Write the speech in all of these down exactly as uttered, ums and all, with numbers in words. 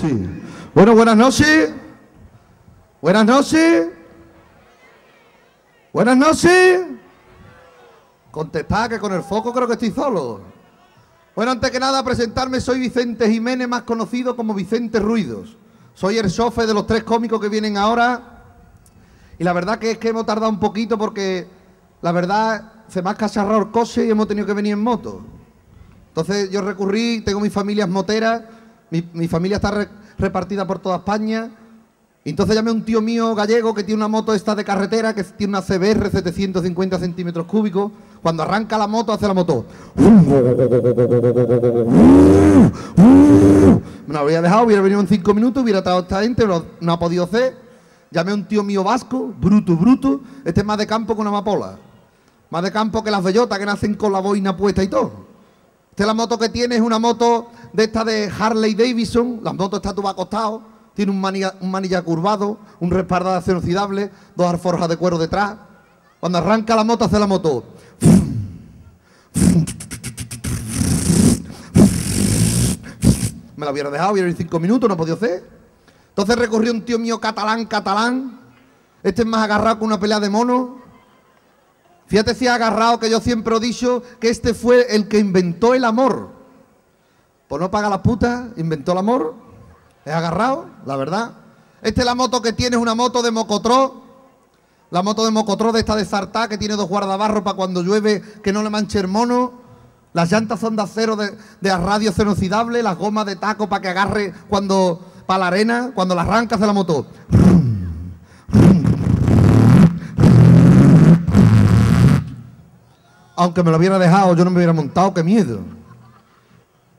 Sí. Bueno, buenas noches. Buenas noches. Buenas noches. Con tepaca, con el foco creo que estoy solo. Bueno, antes que nada, presentarme, soy Vicente Jiménez, más conocido como Vicente Ruidos. Soy el chofer de los tres cómicos que vienen ahora. Y la verdad que es que hemos tardado un poquito porque, la verdad, se me ha cacharrado el coche y hemos tenido que venir en moto. Entonces yo recurrí, tengo mis familias moteras, mi, mi familia está re, repartida por toda España. Y entonces llamé a un tío mío gallego que tiene una moto esta de carretera, que tiene una C B R setecientos cincuenta centímetros cúbicos. Cuando arranca la moto, hace la moto. Me la habría dejado, hubiera venido en cinco minutos, hubiera estado esta gente, pero no ha podido hacer. Llamé a un tío mío vasco, bruto, bruto. Este es más de campo que una amapola. Más de campo que las bellotas que nacen con la boina puesta y todo. Esta es la moto que tiene, es una moto de esta de Harley Davidson. Las motos está tú va acostado. Tiene un manilla, un manilla curvado, un respaldo de acero oxidable, dos alforjas de cuero detrás. Cuando arranca la moto, hace la moto. Me la hubiera dejado, hubiera ido en cinco minutos, no ha podido hacer. Entonces recorrió un tío mío catalán, catalán. Este es más agarrado que una pelea de mono. Fíjate si ha agarrado, que yo siempre he dicho que este fue el que inventó el amor. Pues no paga las putas, inventó el amor. Es agarrado, la verdad. Esta es la moto que tiene, es una moto de Mocotró. La moto de Mocotró de esta de Sartá, que tiene dos guardabarros para cuando llueve que no le manche el mono. Las llantas son de acero de, de radio acero oxidable, las gomas de taco para que agarre cuando para la arena, cuando la arranca hace la moto. Aunque me lo hubiera dejado, yo no me hubiera montado, qué miedo.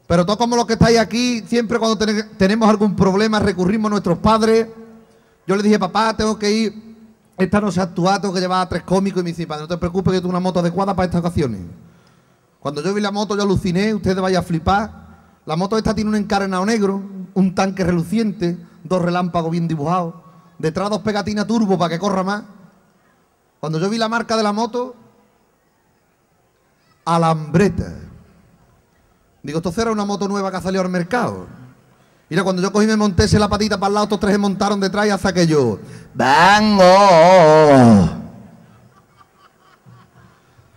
Pero todos como los que estáis aquí, siempre cuando ten tenemos algún problema recurrimos a nuestros padres. Yo le dije, papá, tengo que ir, esta no se actúa, tengo que llevar a tres cómicos. Y me dice, padre, no te preocupes, que yo tengo una moto adecuada para estas ocasiones. Cuando yo vi la moto, yo aluciné, ustedes vayan a flipar. La moto esta tiene un encarenado negro, un tanque reluciente, dos relámpagos bien dibujados, detrás dos pegatinas turbo para que corra más. Cuando yo vi la marca de la moto, Alambreta. Digo, esto será una moto nueva que ha salido al mercado. Mira, cuando yo cogí me monté ese la patita para el lado, estos tres se montaron detrás y hasta que yo ¡bango!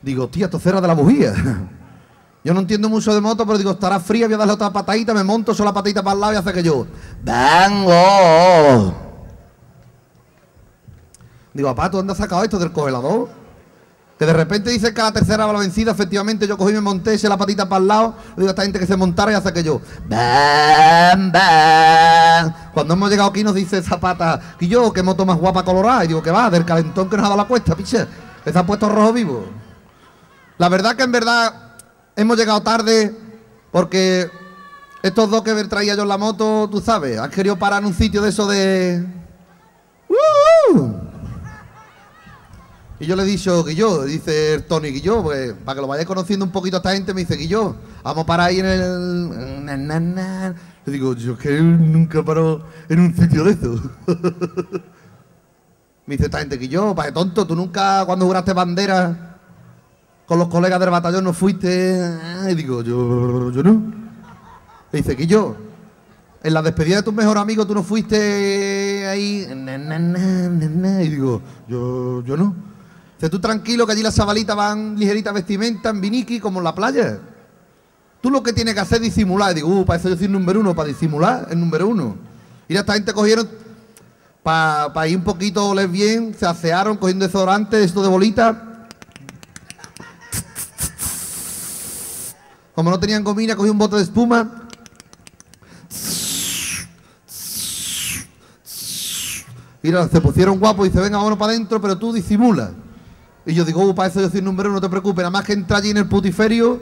Digo, tía, esto será de la bujía. Yo no entiendo mucho de moto, pero digo, estará fría, voy a darle otra patadita, me monto solo la patita para el lado y hasta que yo ¡bango! Digo, papá, ¿tú dónde has sacado esto del congelador? Que de repente dicen que a la tercera va la vencida. Efectivamente, yo cogí, me monté, eché la patita para el lado, le digo a esta gente que se montara y hasta que yo ¡bam, bam! Cuando hemos llegado aquí nos dice Zapata, que yo, qué moto más guapa colorada. Y digo, que va, del calentón que nos ha dado la cuesta, piche, que se ha puesto rojo vivo. La verdad que en verdad hemos llegado tarde, porque estos dos que traía yo en la moto, tú sabes, han querido parar en un sitio de eso de... ¡Uh! Y yo le he dicho, Guilló, dice el Toni, Guilló, pues para que lo vayáis conociendo un poquito a esta gente, me dice, Guilló, vamos a parar ahí en el... Na, na, na. Le digo, yo que nunca paro en un sitio de eso. Me dice esta gente, Guilló, para tonto, tú nunca cuando juraste bandera con los colegas del batallón no fuiste... Y digo, yo, yo no. Le dice, Guilló, en la despedida de tus mejores amigos tú no fuiste ahí... Na, na, na, na, na. Y digo, yo, yo no. Dice, tú tranquilo que allí las chavalitas van ligerita vestimenta, en biniqui, como en la playa. Tú lo que tienes que hacer es disimular. Y digo, uh, para eso yo soy el número uno, para disimular, el número uno. Y esta gente cogieron, para pa ir un poquito oler bien, se asearon cogiendo desodorante, esto de bolita. Como no tenían gomina, cogí un bote de espuma. Y se pusieron guapos y dice, venga, vámonos para adentro, pero tú disimula. Y yo digo, uh, para eso yo soy el número uno, no te preocupes. Nada más que entra allí en el putiferio,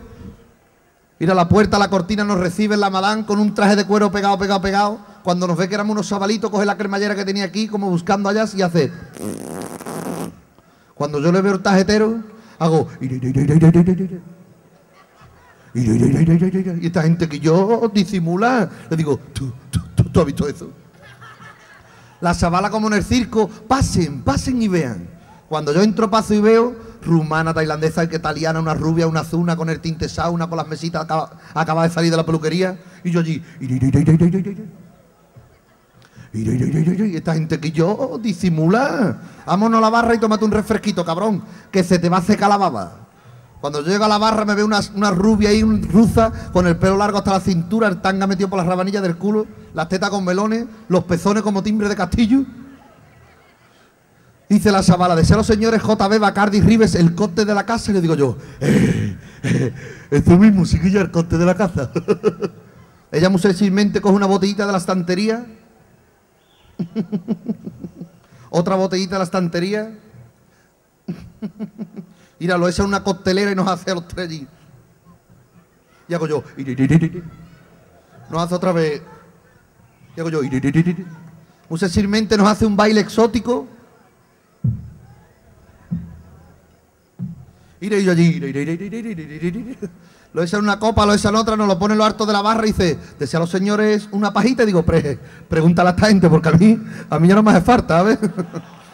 ir a la puerta, a la cortina, nos recibe la madame con un traje de cuero pegado, pegado, pegado. Cuando nos ve que éramos unos chavalitos, coge la cremallera que tenía aquí, como buscando allá, y hace... Cuando yo le veo el tajetero, hago... Y esta gente que yo disimula, le digo, tú, tú, tú, tú has visto eso. La chavala como en el circo, pasen, pasen y vean. Cuando yo entro, paso y veo, rumana, tailandesa, italiana, una rubia, una azul, una con el tinte sauna, con las mesitas, acaba, acaba de salir de la peluquería, y yo allí. Y, y, y, y, y esta gente que yo, disimula. Vámonos a la barra y tómate un refresquito, cabrón, que se te va a secar la baba. Cuando yo llego a la barra me veo una, una rubia ahí, un rusa, con el pelo largo hasta la cintura, el tanga metido por las rabanillas del culo, las tetas con melones, los pezones como timbre de castillo. Dice la chavala, desea a los señores J B, Bacardi, Rives, el corte de la casa. Y le digo yo, eh, eh, es tú mismo, chiquilla, el corte de la casa. Ella muy sencillamente coge una botellita de la estantería, otra botellita de la estantería, mira, lo echa en una costelera y nos hace a los tres allí. Y hago yo, nos hace otra vez, y hago yo, muy sencillamente nos hace un baile exótico. Iré yo allí, iré, iré, iré, iré, iré, iré. Lo echa en una copa, lo echa en otra, nos lo pone en lo harto de la barra y dice, desea a los señores una pajita. Y digo, Pre, pregúntale a esta gente, porque a mí, a mí ya no me hace falta, ¿sabes?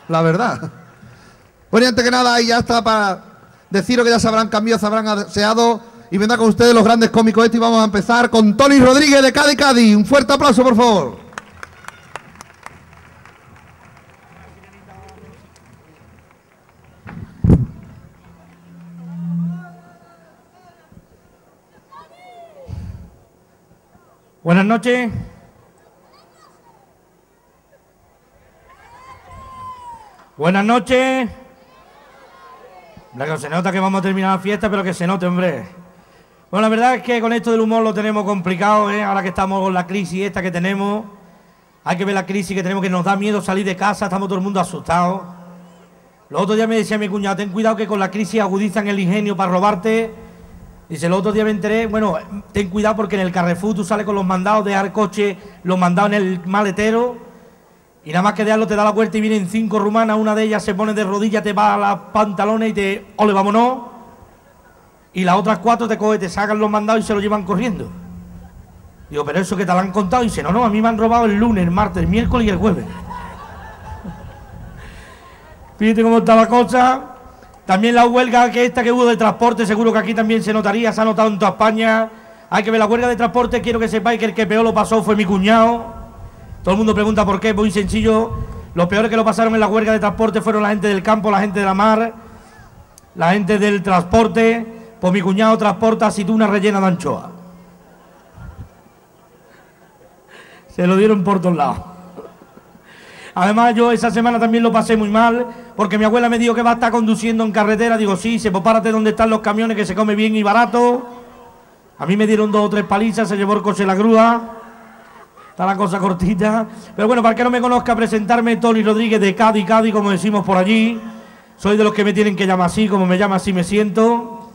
La verdad. Bueno, y antes que nada, y ya está para deciros que ya se habrán cambiado, se habrán aseado, y vendrá con ustedes los grandes cómicos estos, y vamos a empezar con Toni Rodríguez de Cádiz, Cádiz. Un fuerte aplauso, por favor. Buenas noches. Buenas noches. Se nota que vamos a terminar la fiesta, pero que se note, hombre. Bueno, la verdad es que con esto del humor lo tenemos complicado, ¿eh? Ahora que estamos con la crisis esta que tenemos. Hay que ver la crisis que tenemos, que nos da miedo salir de casa, estamos todo el mundo asustado. Los otros días me decía mi cuñado, ten cuidado que con la crisis agudizan el ingenio para robarte. Dice, el otro día me enteré, bueno, ten cuidado porque en el Carrefour tú sales con los mandados, dejar coche, los mandados en el maletero, y nada más que dejarlo te da la vuelta y vienen cinco rumanas, una de ellas se pone de rodillas, te va a las pantalones y te, ole, vámonos, y las otras cuatro te cogen, te sacan los mandados y se los llevan corriendo. Digo, pero eso que te lo han contado, y dice, no, no, a mí me han robado el lunes, el martes, el miércoles y el jueves. Fíjate cómo está la cosa. También la huelga que esta que hubo de transporte, seguro que aquí también se notaría, se ha notado en toda España. Hay que ver la huelga de transporte, quiero que sepáis que el que peor lo pasó fue mi cuñado. Todo el mundo pregunta por qué, muy sencillo. Los peores que lo pasaron en la huelga de transporte fueron la gente del campo, la gente de la mar, la gente del transporte. Pues mi cuñado transporta aceituna rellena de anchoa. Se lo dieron por todos lados. Además, yo esa semana también lo pasé muy mal, porque mi abuela me dijo que va a estar conduciendo en carretera. Digo, sí, se pues párate donde están los camiones, que se come bien y barato. A mí me dieron dos o tres palizas, se llevó el coche la grúa. Está la cosa cortita. Pero bueno, para que no me conozca, presentarme, Toni Rodríguez de Cádiz, Cádiz, como decimos por allí. Soy de los que me tienen que llamar así, como me llama así me siento.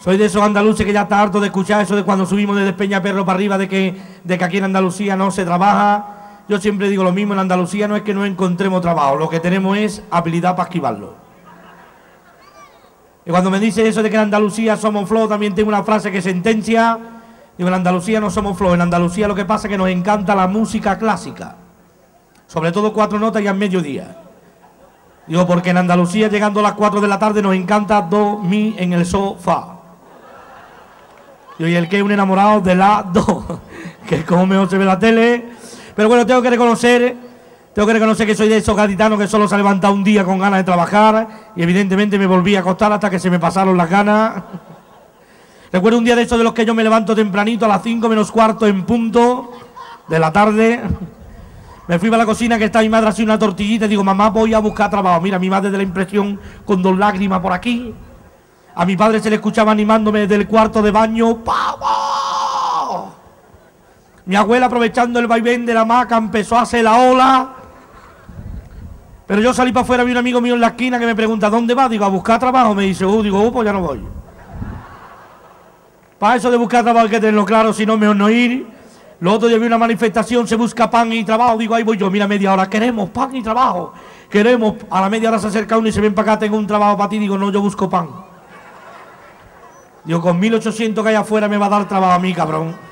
Soy de esos andaluces que ya está harto de escuchar eso de cuando subimos de Despeñaperros para arriba, de que, de que aquí en Andalucía no se trabaja. Yo siempre digo lo mismo, en Andalucía no es que no encontremos trabajo, lo que tenemos es habilidad para esquivarlo. Y cuando me dice eso de que en Andalucía somos flow, también tengo una frase que sentencia, digo, en Andalucía no somos flow, en Andalucía lo que pasa es que nos encanta la música clásica, sobre todo cuatro notas y al mediodía. Digo, porque en Andalucía llegando a las cuatro de la tarde nos encanta do, mi en el sofá. Digo, y el que es un enamorado de la do, que es como mejor se ve la tele. Pero bueno, tengo que reconocer, tengo que reconocer que soy de esos gaditanos que solo se ha levantado un día con ganas de trabajar y evidentemente me volví a acostar hasta que se me pasaron las ganas. Recuerdo un día de esos de los que yo me levanto tempranito a las cinco menos cuarto en punto de la tarde. Me fui para la cocina que está mi madre haciendo una tortillita y digo, mamá, voy a buscar trabajo. Mira, mi madre de la impresión con dos lágrimas por aquí. A mi padre se le escuchaba animándome desde el cuarto de baño. ¡Pavo! Mi abuela, aprovechando el vaivén de la hamaca, empezó a hacer la ola. Pero yo salí para afuera, vi un amigo mío en la esquina que me pregunta, ¿dónde vas? Digo, a buscar trabajo. Me dice, uh, digo, uh, pues ya no voy. Para eso de buscar trabajo hay que tenerlo claro, si no, mejor no ir. Lo otro día vi una manifestación, se busca pan y trabajo. Digo, ahí voy yo, mira, media hora, queremos pan y trabajo. Queremos, a la media hora se acerca uno y se ven para acá, tengo un trabajo para ti. Digo, no, yo busco pan. Digo, con mil ochocientos que hay afuera me va a dar trabajo a mí, cabrón.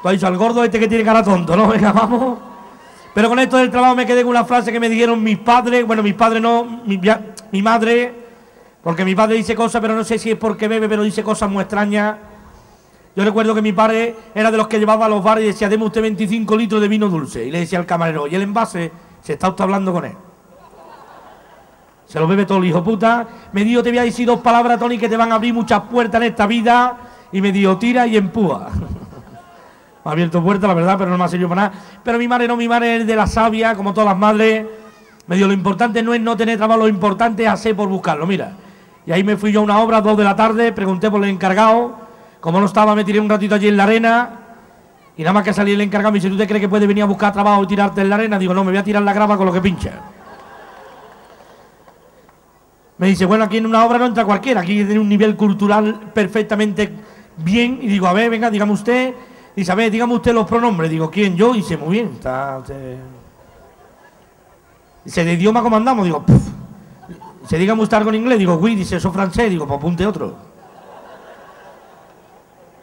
Tú has dicho, al gordo este que tiene cara tonto, ¿no? Venga, vamos. Pero con esto del trabajo me quedé con una frase que me dijeron mis padres. Bueno, mis padres no, mi, mi madre. Porque mi padre dice cosas, pero no sé si es porque bebe, pero dice cosas muy extrañas. Yo recuerdo que mi padre era de los que llevaba a los bares y decía, deme usted veinticinco litros de vino dulce. Y le decía al camarero, y el envase, se está usted hablando con él. Se lo bebe todo el hijo puta. Me dijo, te voy a decir dos palabras, Toni, que te van a abrir muchas puertas en esta vida. Y me dijo, tira y empúa. Me ha abierto puertas, la verdad, pero no me ha servido para nada. Pero mi madre no, mi madre es de la sabia, como todas las madres. Me dijo, lo importante no es no tener trabajo, lo importante es hacer por buscarlo, mira. Y ahí me fui yo a una obra, dos de la tarde, pregunté por el encargado. Como no estaba, me tiré un ratito allí en la arena. Y nada más que salí el encargado, me dice, ¿tú te crees que puedes venir a buscar trabajo y tirarte en la arena? Digo, no, me voy a tirar la grava con lo que pincha. Me dice, bueno, aquí en una obra no entra cualquiera, aquí hay que tener un nivel cultural perfectamente bien. Y digo, a ver, venga, dígame usted. Dice, a ver, dígame usted los pronombres. Digo, ¿quién? Yo. Y dice, muy bien, está usted. Dice, ¿de idioma cómo andamos? Digo, puf. Dice, dígame usted algo en inglés. Digo, oui. Dice, eso francés. Digo, pues apunte otro.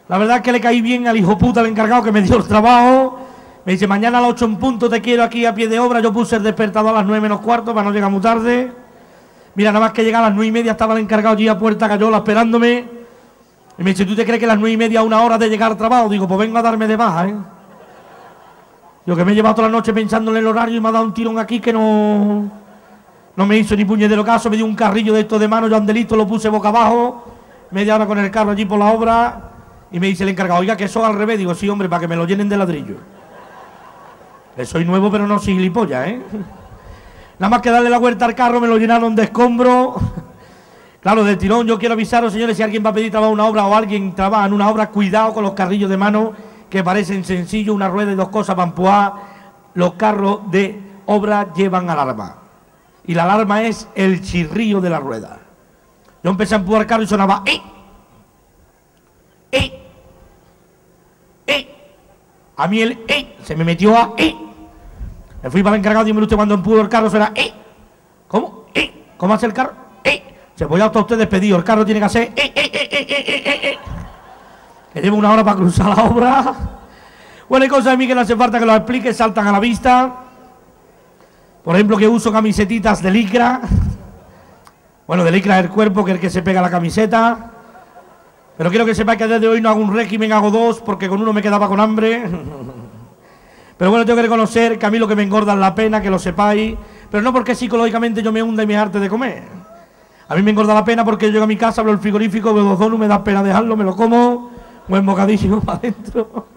La verdad es que le caí bien al hijo puta, al encargado que me dio el trabajo. Me dice, mañana a las ocho en punto te quiero aquí a pie de obra. Yo puse el despertador a las nueve menos cuarto para no llegar muy tarde. Mira, nada más que llegaba a las nueve y media, estaba el encargado allí a puerta cayola esperándome. Y me dice, ¿tú te crees que a las nueve y media, una hora de llegar al trabajo? Digo, pues vengo a darme de baja, ¿eh? Yo que me he llevado toda la noche pensando en el horario y me ha dado un tirón aquí que no... No me hizo ni puñetero caso, me dio un carrillo de estos de mano, yo andelito, lo puse boca abajo, media hora con el carro allí por la obra, y me dice el encargado, oiga, que eso al revés. Digo, sí, hombre, para que me lo llenen de ladrillo. Que soy nuevo, pero no soy gilipollas, ¿eh? Nada más que darle la vuelta al carro, me lo llenaron de escombros. Claro, del tirón. Yo quiero avisaros, señores, si alguien va a pedir trabajo en una obra o alguien trabaja en una obra, cuidado con los carrillos de mano, que parecen sencillos, una rueda y dos cosas para empujar. Los carros de obra llevan alarma. Y la alarma es el chirrío de la rueda. Yo empecé a empujar el carro y sonaba ¡eh! ¡eh! ¡eh! A mí el ¡eh! se me metió a ¡eh! Me fui para el encargado y me dijo, cuando empujo el carro suena ¡eh! ¿Cómo? ¡eh! ¿Cómo hace el carro? ¡eh! Se voy a auto a usted despedido, el carro tiene que hacer eh, eh, eh, eh, eh, eh, eh. Que llevo una hora para cruzar la obra. Bueno, hay cosas de mí que no hace falta que lo explique, saltan a la vista. Por ejemplo, que uso camisetitas de licra. Bueno, de licra es el cuerpo, que es el que se pega la camiseta. Pero quiero que sepáis que desde hoy no hago un régimen, hago dos, porque con uno me quedaba con hambre. Pero bueno, tengo que reconocer que a mí lo que me engorda es la pena, que lo sepáis. Pero no porque psicológicamente yo me hunda y me harte de comer. A mí me engorda la pena porque yo llego a mi casa, abro el frigorífico, veo dos donuts, me da pena dejarlo, me lo como, buen bocadillo para adentro.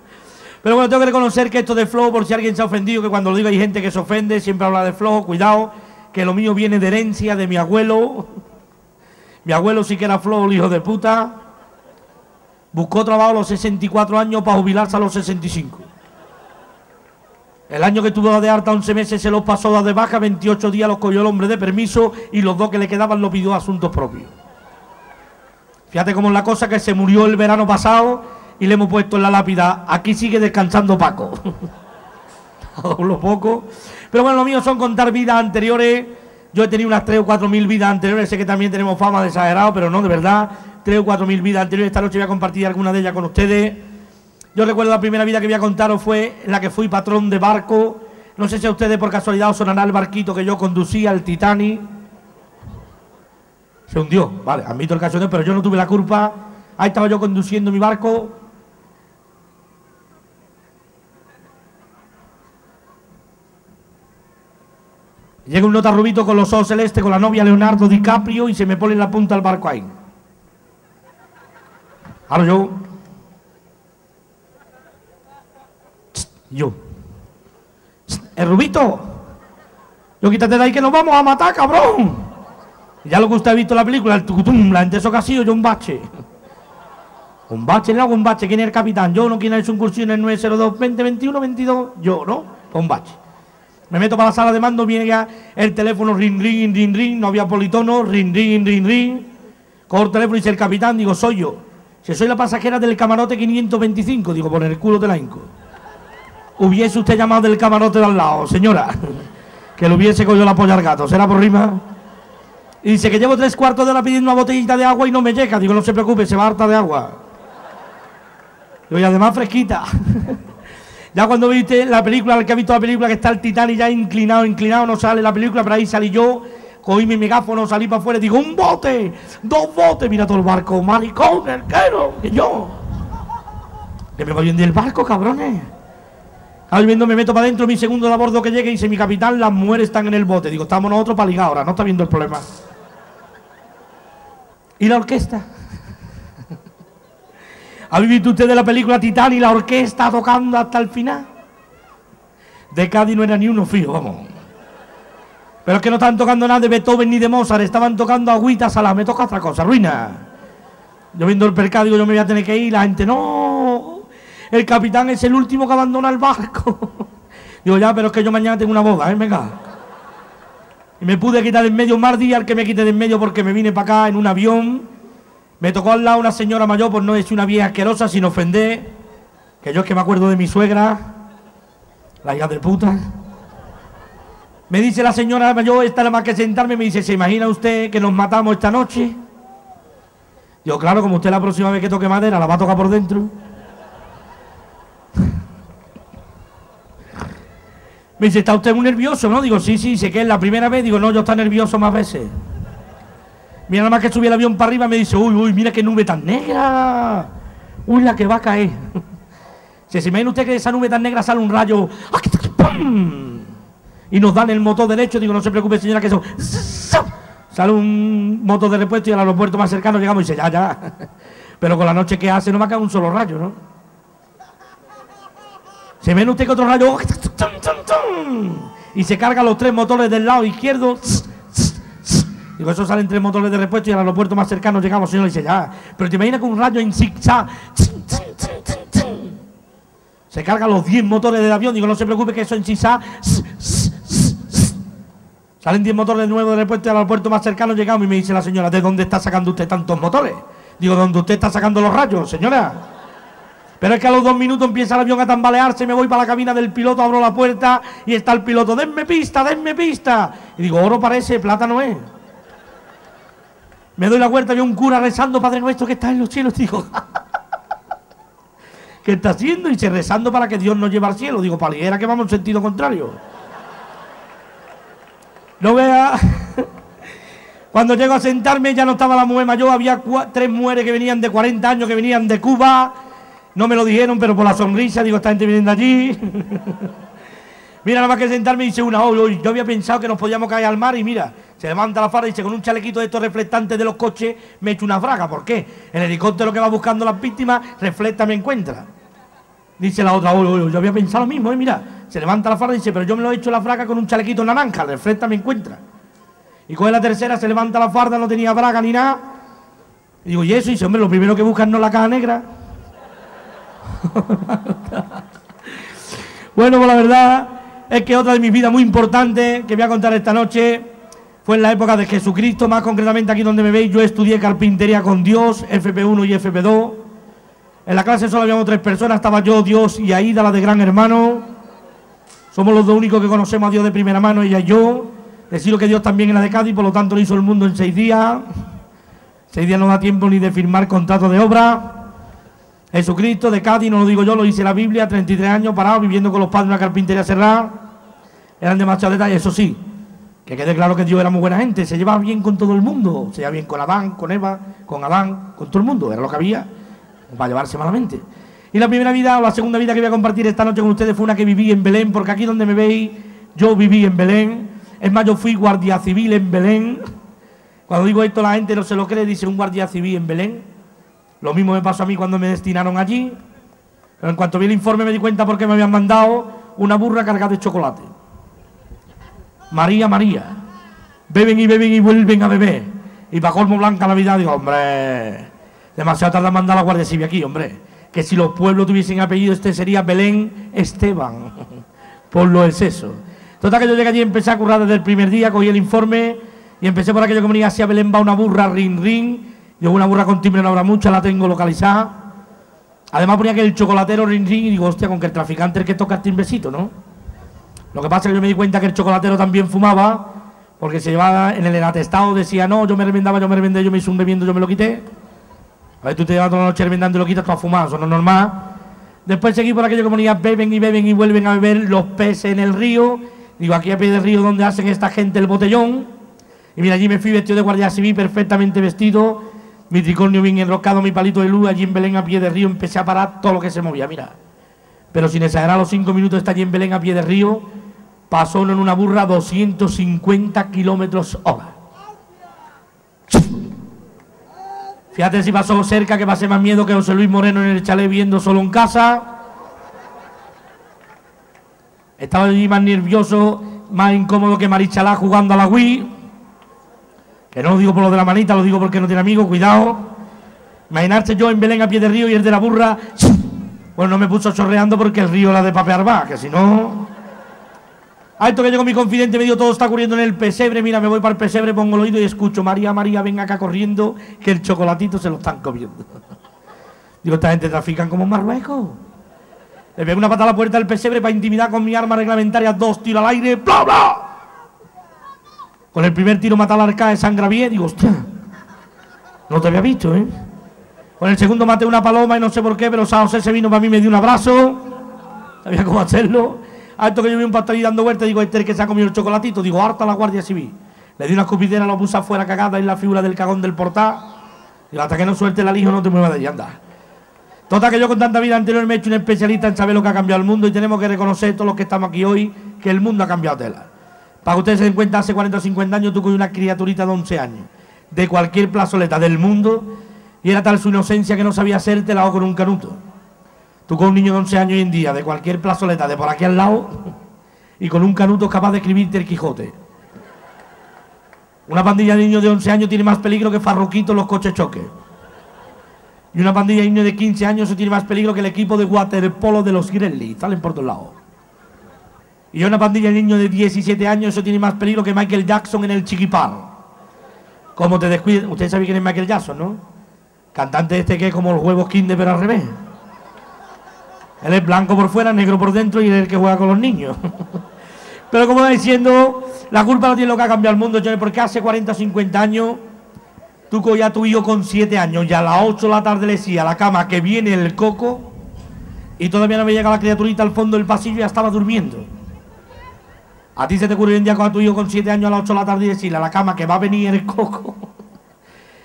Pero bueno, tengo que reconocer que esto de flojo, por si alguien se ha ofendido, que cuando lo digo hay gente que se ofende, siempre habla de flojo, cuidado, que lo mío viene de herencia de mi abuelo. Mi abuelo sí que era flojo, el hijo de puta. Buscó trabajo a los sesenta y cuatro años para jubilarse a los sesenta y cinco. El año que tuvo de harta once meses se los pasó de baja, veintiocho días los cogió el hombre de permiso y los dos que le quedaban los pidió a asuntos propios. Fíjate cómo es la cosa, que se murió el verano pasado y le hemos puesto en la lápida, aquí sigue descansando Paco. Hablo poco. Pero bueno, lo mío son contar vidas anteriores. Yo he tenido unas tres o cuatro mil vidas anteriores, sé que también tenemos fama de exagerado, pero no, de verdad, tres o cuatro mil vidas anteriores. Esta noche voy a compartir alguna de ellas con ustedes. Yo recuerdo la primera vida que voy a contaros fue la que fui patrón de barco. No sé si a ustedes por casualidad os sonará el barquito que yo conducía, el Titanic. Se hundió, vale, admito el cachondeo, pero yo no tuve la culpa. Ahí estaba yo conduciendo mi barco. Llega un nota rubito con los ojos celestes, con la novia Leonardo DiCaprio, y se me pone en la punta del barco ahí. Ahora yo... Yo, el rubito, yo quítate de ahí que nos vamos a matar, cabrón. Ya lo que usted ha visto en la película, el tucutum, la gente eso que ha sido, yo un bache. Un bache, le hago un bache, ¿quién es el capitán? Yo, no, ¿quién ha hecho un cursillo en el nueve cero dos, veinte, veintiuno, veintidós? Yo, ¿no? Un bache. Me meto para la sala de mando, viene ya el teléfono, ring, ring, ring, ring, no había politono, ring, ring, ring, ring. Cojo el teléfono y dice el capitán, digo, soy yo. Si soy la pasajera del camarote quinientos veinticinco, digo, por el culo te la hinco. Hubiese usted llamado del camarote de al lado, señora, que le hubiese cogido la polla al gato, será por rima. Y dice que llevo tres cuartos de hora pidiendo una botellita de agua y no me llega. Digo, no se preocupe, se va harta de agua. Digo, y además fresquita. Ya cuando viste la película, el que ha visto la película, que está el Titanic ya inclinado, inclinado, no sale la película, pero ahí salí yo, cogí mi megáfono, salí para afuera, digo, un bote, dos botes, mira todo el barco, maricón, el quero, y yo... Que me voy en del barco, cabrones. Viendo, me meto para adentro, mi segundo de a bordo que llegue y dice mi capitán, las mujeres están en el bote. Digo, estamos nosotros para ligar ahora, no está viendo el problema. ¿Y la orquesta? ¿Han visto ustedes la película Titanic y la orquesta tocando hasta el final? De Cádiz no era ni uno fijo, vamos. Pero es que no estaban tocando nada de Beethoven ni de Mozart, estaban tocando Agüita, Salá, me toca otra cosa, ruina. Yo viendo el percal, digo, yo me voy a tener que ir, la gente, no... El capitán es el último que abandona el barco. Digo, ya, pero es que yo mañana tengo una boda, ¿eh? Venga. Y me pude quitar de en medio un mar día, al que me quité de en medio porque me vine para acá en un avión. Me tocó al lado una señora mayor, pues no es una vieja asquerosa, sin ofender. Que yo es que me acuerdo de mi suegra, la hija de puta. Me dice la señora mayor, esta nada más que sentarme, me dice, ¿se imagina usted que nos matamos esta noche? Digo, claro, como usted la próxima vez que toque madera la va a tocar por dentro. Me dice, ¿está usted muy nervioso, no? Digo, sí, sí. Dice, ¿qué es la primera vez? Digo, no, yo estoy nervioso más veces. Mira, nada más que subí el avión para arriba, me dice, uy, uy, mira qué nube tan negra. Uy, la que va a caer. Si se imagina usted que de esa nube tan negra sale un rayo. ¡Pum! Y nos dan el motor derecho. Digo, no se preocupe, señora, que eso... Sale un motor de repuesto y al aeropuerto más cercano llegamos y dice, ya, ya. Pero con la noche que hace no va a caer un solo rayo, ¿no? Se ven usted que otro rayo y se carga los tres motores del lado izquierdo. Digo, eso salen tres motores de repuesto y al aeropuerto más cercano llegamos, señor, y dice, ya. Pero te imaginas que un rayo en zigzag se carga los diez motores del avión. Digo, no se preocupe que eso en zigzag salen diez motores de nuevo de repuesto y al aeropuerto más cercano llegamos. Y me dice la señora, ¿de dónde está sacando usted tantos motores? Digo, ¿dónde usted está sacando los rayos, señora? Pero es que a los dos minutos empieza el avión a tambalearse, me voy para la cabina del piloto, abro la puerta y está el piloto, denme pista, denme pista. Y digo, oro parece, plata no es. Me doy la vuelta, veo un cura rezando, Padre Nuestro que está en los cielos, digo. ¿Qué está haciendo? Y se rezando para que Dios nos lleve al cielo. Digo, paliguera que vamos en sentido contrario. No vea. Cuando llego a sentarme ya no estaba la mujer mayor, había tres mujeres que venían de cuarenta años, que venían de Cuba. No me lo dijeron, pero por la sonrisa, digo, esta gente viene de allí. Mira, nada más que sentarme y dice una, oh, oh, yo había pensado que nos podíamos caer al mar y mira, se levanta la farda y dice, con un chalequito de estos reflectantes de los coches, me echo una fraga. ¿Por qué? El helicóptero que va buscando las víctimas, reflecta, me encuentra. Dice la otra, oh, oh, oh, yo había pensado lo mismo, ¿eh? Mira, se levanta la farda y dice, pero yo me lo he hecho la fraga con un chalequito naranja, reflecta, me encuentra. Y coge la tercera, se levanta la farda, no tenía braga ni nada. Y digo, y eso, y dice, hombre, lo primero que buscan no es la caja negra. Bueno, pues la verdad es que otra de mis vidas muy importante que voy a contar esta noche fue en la época de Jesucristo, más concretamente aquí donde me veis. Yo estudié carpintería con Dios, F P uno y F P dos. En la clase solo habíamos tres personas, estaba yo, Dios y Aida, la de Gran Hermano. Somos los dos únicos que conocemos a Dios de primera mano, ella y yo. Decido que Dios también era de Cádiz, por lo tanto lo hizo el mundo en seis días. Seis días no da tiempo ni de firmar contrato de obra. Jesucristo de Cádiz, no lo digo yo, lo dice la Biblia, treinta y tres años parado, viviendo con los padres en una carpintería cerrada. Eran demasiados detalles, eso sí, que quede claro que Dios era muy buena gente, se llevaba bien con todo el mundo, se llevaba bien con Adán, con Eva, con Adán, con todo el mundo, era lo que había, para llevarse malamente. Y la primera vida, o la segunda vida que voy a compartir esta noche con ustedes fue una que viví en Belén, porque aquí donde me veis, yo viví en Belén, es más, yo fui guardia civil en Belén. Cuando digo esto la gente no se lo cree, dice un guardia civil en Belén. Lo mismo me pasó a mí cuando me destinaron allí. Pero en cuanto vi el informe me di cuenta porque me habían mandado una burra cargada de chocolate. María, María. Beben y beben y vuelven a beber. Y para colmo blanca la vida, digo, hombre, demasiado tarde en mandar a la Guardia Civil aquí, hombre. Que si los pueblos tuviesen apellido, este sería Belén Esteban. Por lo exceso. Total que yo llegué allí y empecé a currar desde el primer día, cogí el informe y empecé por aquello que me diga, hacia Belén va una burra, ring, ring. Yo una burra con timbre no habrá mucha, la tengo localizada. Además ponía que el chocolatero ring ring y digo, hostia, con que el traficante es que toca el timbrecito, ¿no? Lo que pasa es que yo me di cuenta que el chocolatero también fumaba, porque se llevaba en el atestado, decía, no, yo me remendaba, yo me remendé, yo me hice un bebiendo, yo me lo quité. A ver, tú te llevas toda la noche remendando y lo quitas, tú has fumado, eso no es normal. Después seguí por aquello que ponía, beben y beben y vuelven a beber los peces en el río. Digo, aquí a pie del río donde hacen esta gente el botellón. Y mira, allí me fui vestido de guardia civil, perfectamente vestido. mi tricornio bien enroscado, mi palito de luz, allí en Belén a pie de río, empecé a parar todo lo que se movía, mira. Pero sin exagerar, los cinco minutos está allí en Belén a pie de río, pasó en una burra doscientos cincuenta kilómetros hora. Fíjate si pasó cerca, que pasé más miedo que José Luis Moreno en el chalet viendo Solo en Casa. Estaba allí más nervioso, más incómodo que Marichalá jugando a la Wii. Que no lo digo por lo de la manita, lo digo porque no tiene amigos, cuidado. Imaginarse yo en Belén a pie de río y el de la burra... Bueno, no me puso chorreando porque el río la de papear va, que si no... A esto que llegó mi confidente, me dijo, todo está corriendo en el pesebre, mira, me voy para el pesebre, pongo el oído y escucho, María, María, ven acá corriendo, que el chocolatito se lo están comiendo. Digo, esta gente trafican como en Marruecos. Le pego una patada a la puerta del pesebre para intimidar con mi arma reglamentaria, dos tiros al aire, bla, bla. Con el primer tiro maté al arcá de sangre bien, digo, hostia, no te había visto, ¿eh? Con el segundo maté una paloma y no sé por qué, pero San José se vino para mí, me dio un abrazo, sabía cómo hacerlo. A esto que yo vi un pastel y dando vueltas, digo, este es el que se ha comido el chocolatito, digo, harta la Guardia Civil. Le di una escupidera, lo puse afuera cagada en la figura del cagón del portal, digo, hasta que no suelte la lijo no te muevas de allí, anda. Total, que yo con tanta vida anterior me he hecho un especialista en saber lo que ha cambiado el mundo y tenemos que reconocer, todos los que estamos aquí hoy, que el mundo ha cambiado tela. Para que ustedes se den cuenta, hace cuarenta o cincuenta años tú cogí una criaturita de once años, de cualquier plazoleta del mundo, y era tal su inocencia que no sabía hacerte la o con un canuto. Tú con un niño de once años hoy en día, de cualquier plazoleta, de por aquí al lado, y con un canuto es capaz de escribirte el Quijote. Una pandilla de niños de once años tiene más peligro que Farruquito en los coches choques. Y una pandilla de niños de quince años eso tiene más peligro que el equipo de Waterpolo de los Girelli, salen por todos lados. Y una pandilla de niños de diecisiete años, eso tiene más peligro que Michael Jackson en el Chiquipal. Como te descuides... Ustedes saben quién es Michael Jackson, ¿no? Cantante este que es como los huevos kinder, pero al revés. Él es blanco por fuera, negro por dentro y es el que juega con los niños. Pero como va diciendo, la culpa no tiene lo que ha cambiado el mundo, señores, porque hace cuarenta o cincuenta años, tú cogías a tu hijo con siete años y a las ocho de la tarde le decía a la cama que viene el coco y todavía no había llegado la criaturita al fondo del pasillo y ya estaba durmiendo. A ti se te ocurre un día con tu hijo con siete años a las ocho de la tarde y decirle a la cama que va a venir el coco.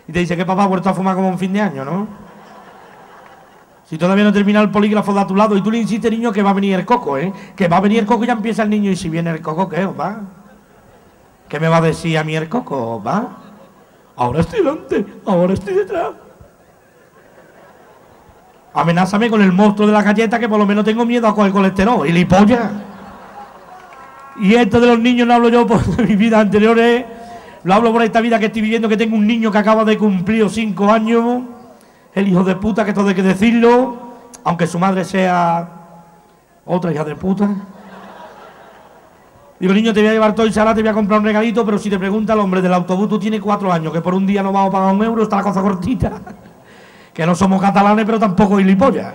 Y te dice que papá ha vuelto a fumar como un fin de año, ¿no? Si todavía no termina el polígrafo de a tu lado y tú le insistes, niño, que va a venir el coco, ¿eh? Que va a venir el coco y ya empieza el niño. Y si viene el coco, ¿qué os va? ¿Qué me va a decir a mí el coco, os va? Ahora estoy delante, ahora estoy detrás. Amenázame con el monstruo de la galleta que por lo menos tengo miedo a coger colesterol. Y lipolla. Y esto de los niños no hablo yo por mis vidas anteriores, lo hablo por esta vida que estoy viviendo, que tengo un niño que acaba de cumplir cinco años, el hijo de puta, que todo hay que decirlo, aunque su madre sea otra hija de puta. Digo, niño, te voy a llevar Toys R Us, te voy a comprar un regalito, pero si te pregunta el hombre del autobús, tú tienes cuatro años, que por un día no vamos a pagar un euro, está la cosa cortita, que no somos catalanes, pero tampoco gilipollas.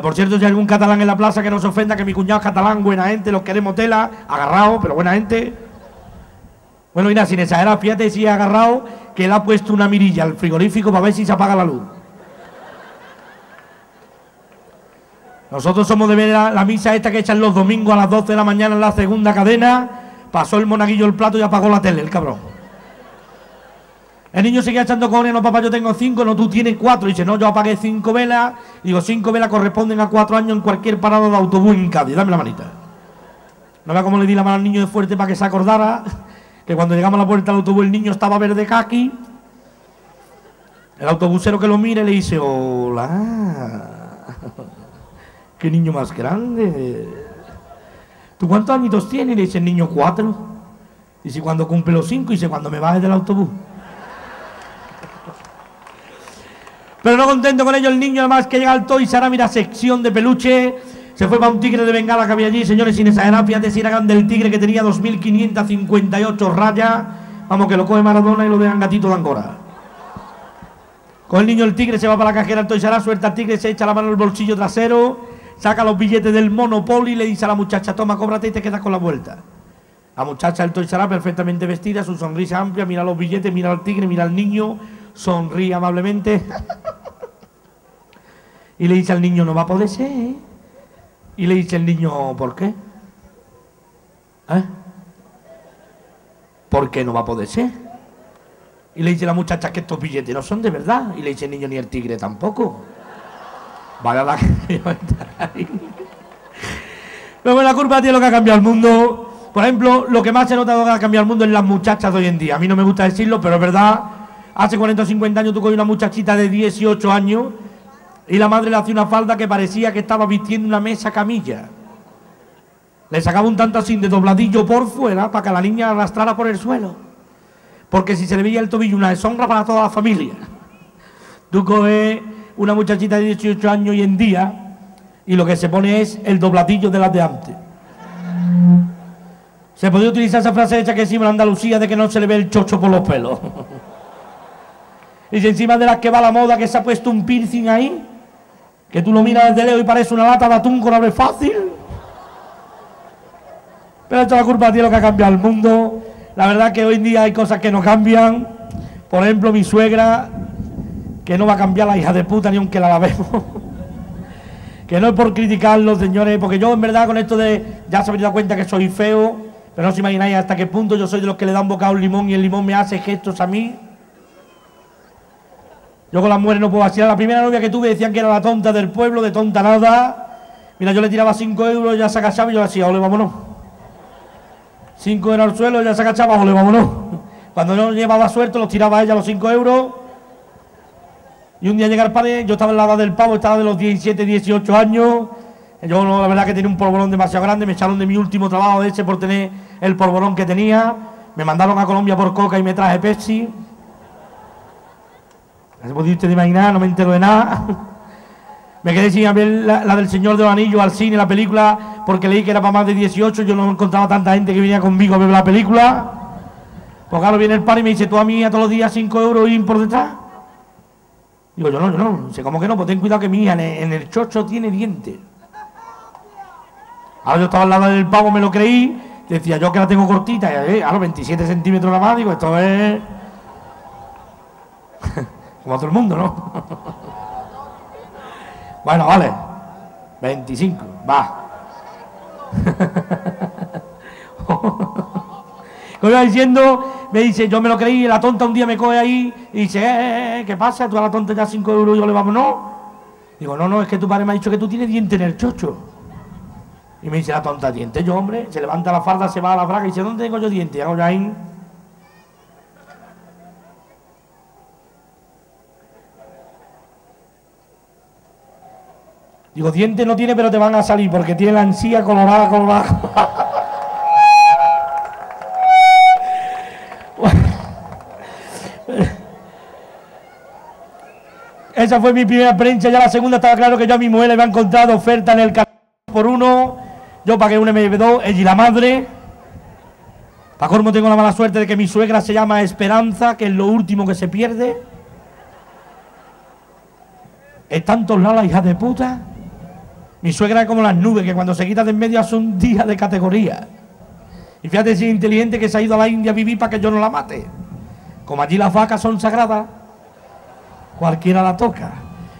Por cierto, si hay algún catalán en la plaza que no se ofenda, que mi cuñado es catalán, buena gente, los queremos tela, agarrado, pero buena gente. Bueno, mira, sin exagerar, fíjate si ha agarrado, que le ha puesto una mirilla al frigorífico para ver si se apaga la luz. Nosotros somos de ver la, la misa esta que echan los domingos a las doce de la mañana en la segunda cadena, pasó el monaguillo el plato y apagó la tele, el cabrón. El niño sigue echando cojones, no papá, yo tengo cinco, no, tú tienes cuatro. Y dice, no, yo apagué cinco velas. Digo, cinco velas corresponden a cuatro años en cualquier parada de autobús en Cádiz. Dame la manita. No vea cómo le di la mano al niño de fuerte para que se acordara que cuando llegamos a la puerta del autobús el niño estaba verde caqui. El autobusero que lo mire le dice, hola, qué niño más grande. ¿Tú cuántos añitos tienes? Le dice el niño, cuatro. Dice, cuando cumple los cinco, dice, cuando me bajes del autobús. Pero no contento con ello, el niño además que llega al Toys R Us, mira, sección de peluche, se fue para un tigre de bengala que había allí, señores, sin exagerar, fíjate si era grande el tigre que tenía dos mil quinientas cincuenta y ocho rayas, vamos, que lo coge Maradona y lo dejan gatito de Angora. Con el niño el tigre se va para la cajera del Toys R Us, suelta al tigre, se echa la mano al bolsillo trasero, saca los billetes del Monopoly y le dice a la muchacha, toma, cóbrate y te quedas con la vuelta. La muchacha del Toys R Us perfectamente vestida, su sonrisa amplia, mira los billetes, mira al tigre, mira al niño, sonríe amablemente y le dice al niño, no va a poder ser, ¿eh? Y le dice el niño, ¿por qué? ¿Eh? ¿Por qué no va a poder ser? Y le dice la muchacha que estos billetes no son de verdad. Y le dice el niño, ni el tigre tampoco. Vaya la que yo ahí. Luego la curva tiene lo que ha cambiado el mundo. Por ejemplo, lo que más se nota que ha cambiado el mundo es las muchachas de hoy en día. A mí no me gusta decirlo, pero es verdad. Hace cuarenta o cincuenta años tú cogías una muchachita de dieciocho años y la madre le hacía una falda que parecía que estaba vistiendo una mesa camilla. Le sacaba un tantasín de dobladillo por fuera para que la niña arrastrara por el suelo. Porque si se le veía el tobillo, una deshonra para toda la familia. Tú coges una muchachita de dieciocho años hoy en día y lo que se pone es el dobladillo de las de antes. Se podía utilizar esa frase hecha que decimos en Andalucía de que no se le ve el chocho por los pelos. Y si encima de las que va la moda que se ha puesto un piercing ahí, que tú lo miras desde lejos y parece una lata de atún con abre fácil. Pero esto es la culpa de lo que ha cambiado el mundo. La verdad que hoy en día hay cosas que no cambian. Por ejemplo, mi suegra, que no va a cambiar la hija de puta ni aunque la lavemos. Que no es por criticarlos, señores, porque yo en verdad con esto de ya se habéis dado cuenta que soy feo. Pero no os imagináis hasta qué punto yo soy de los que le dan bocado un limón y el limón me hace gestos a mí. Yo con las mujeres no puedo vacilar. La primera novia que tuve decían que era la tonta del pueblo, de tonta nada. Mira, yo le tiraba cinco euros, ya se agachaba y yo le decía, ole, vámonos. cinco euros al suelo, ya se agachaba, ole, vámonos. Cuando no llevaba suelto, los tiraba a ella los cinco euros. Y un día llega el padre, yo estaba en la edad del pavo, estaba de los diecisiete, dieciocho años. Yo no, la verdad que tenía un polvorón demasiado grande, me echaron de mi último trabajo de ese por tener el polvorón que tenía, me mandaron a Colombia por coca y me traje Pepsi. No se podía usted imaginar, no me entero de nada. Me quedé sin ver la, la del Señor de los Anillos al cine, la película, porque leí que era para más de dieciocho, yo no encontraba tanta gente que venía conmigo a ver la película. Pues claro, viene el padre y me dice, tú a mí a todos los días cinco euros y por detrás. Digo, yo no, yo no, dice, ¿cómo que no? Pues ten cuidado que mi hija en el, en el chocho tiene dientes. Ahora yo estaba al lado del pavo, me lo creí, decía yo que la tengo cortita, eh, a los veintisiete centímetros la más, digo, esto es... como a todo el mundo, ¿no? Bueno, vale, veinticinco, va. Como iba diciendo, me dice, yo me lo creí, la tonta un día me coge ahí y dice, eh, eh, ¿qué pasa? Tú a la tonta ya cinco euros y yo le vamos, no. Digo, no, no, es que tu padre me ha dicho que tú tienes diente en el chocho. Y me dice la tonta, diente yo, hombre, se levanta la falda, se va a la braga y dice, ¿dónde tengo yo diente? Y hago yo ahí. Digo, dientes no tiene, pero te van a salir porque tiene la encía colorada, colorada. Esa fue mi primera experiencia, ya la segunda estaba claro que yo a mi mujer le había encontrado oferta en el Carrefour por uno, yo pagué un eme pe dos, ella y la madre. Para colmo tengo la mala suerte de que mi suegra se llama Esperanza, que es lo último que se pierde. Está en todos lados la hija de puta. Mi suegra es como las nubes, que cuando se quita de en medio hace un día de categoría. Y fíjate si es inteligente que se ha ido a la India a vivir para que yo no la mate. Como allí las vacas son sagradas, cualquiera la toca.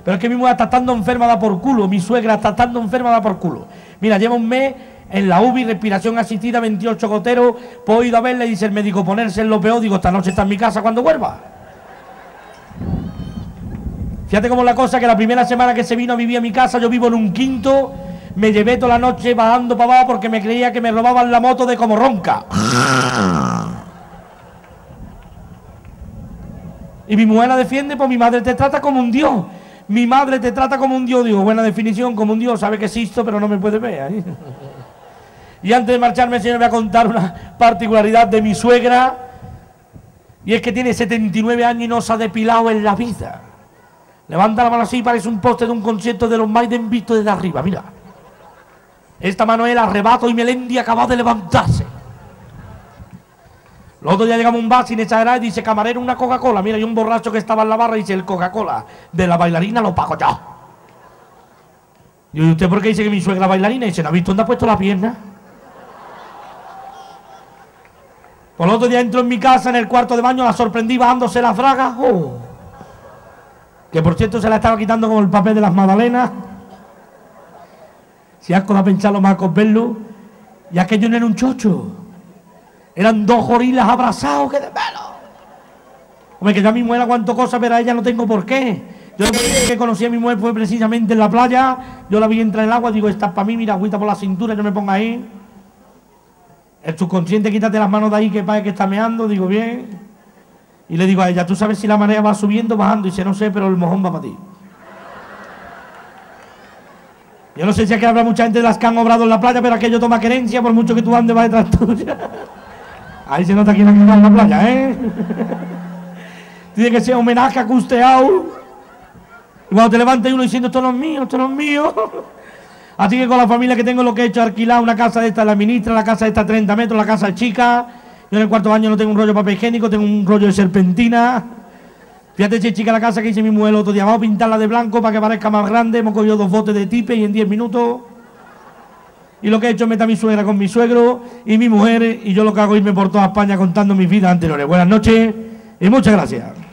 Pero es que mi mujer está estando enferma, da por culo. Mi suegra está estando enferma, da por culo. Mira, lleva un mes en la u ve i, respiración asistida, veintiocho goteros. Puedo ir a verla y dice el médico, ponerse en lo peor. Digo, esta noche está en mi casa cuando vuelva. Fíjate cómo es la cosa, que la primera semana que se vino a vivir a mi casa, yo vivo en un quinto, me llevé toda la noche bajando para abajo porque me creía que me robaban la moto de como ronca. Y mi mujer la defiende, pues mi madre te trata como un dios. Mi madre te trata como un dios, digo, buena definición, como un dios, sabe que existo, pero no me puede ver. ¿eh? Y antes de marcharme, señor, voy a contar una particularidad de mi suegra, y es que tiene setenta y nueve años y no se ha depilado en la vida. Levanta la mano así, parece un póster de un concierto de los Maiden visto desde arriba, mira. Esta mano era Arrebato y Melendi acabado de levantarse. Los otros ya llegamos a un bar sin exagerar y dice, camarero, una Coca-Cola. Mira, y un borracho que estaba en la barra y dice, el Coca-Cola de la bailarina lo pago ya. Digo, ¿y usted por qué dice que mi suegra es bailarina? Y dice, ¿no ha visto dónde ha puesto la pierna? Por el otro día entro en mi casa, en el cuarto de baño, la sorprendí bajándose las bragas. Oh. Que por cierto se la estaba quitando con el papel de las magdalenas. Si asco da pensarlo más con verlo. Y aquello no era un chocho. Eran dos gorilas abrazados, que de pelo. Hombre, que yo a mi mujer aguanto cosas, pero a ella no tengo por qué. Yo que conocí a mi mujer fue precisamente en la playa. Yo la vi entrar en el agua, digo, esta es para mí, mira, agüita por la cintura, yo me pongo ahí. El subconsciente, quítate las manos de ahí, que parece que está meando, digo, bien. Y le digo a ella, tú sabes si la marea va subiendo o bajando. Y dice, no sé, pero el mojón va para ti. Yo no sé si aquí habrá mucha gente de las que han obrado en la playa, pero aquello toma querencia, por mucho que tú andes, va detrás tuya. Ahí se nota quién ha quedado en la playa, ¿eh? Tiene que ser homenaje a custeado. Y cuando te levantas uno diciendo, esto no es mío, esto no es mío. Así que con la familia que tengo lo que he hecho es alquilar una casa de esta, la ministra, la casa de esta treinta metros, la casa de chica. Yo en el cuarto baño no tengo un rollo de papel higiénico, tengo un rollo de serpentina. Fíjate, che, chica, la casa que hice mi mujer el otro día. Vamos a pintarla de blanco para que parezca más grande. Hemos cogido dos botes de tipe y en diez minutos. Y lo que he hecho es meter a mi suegra con mi suegro y mi mujer. Y yo lo que hago es irme por toda España contando mis vidas anteriores. Buenas noches y muchas gracias.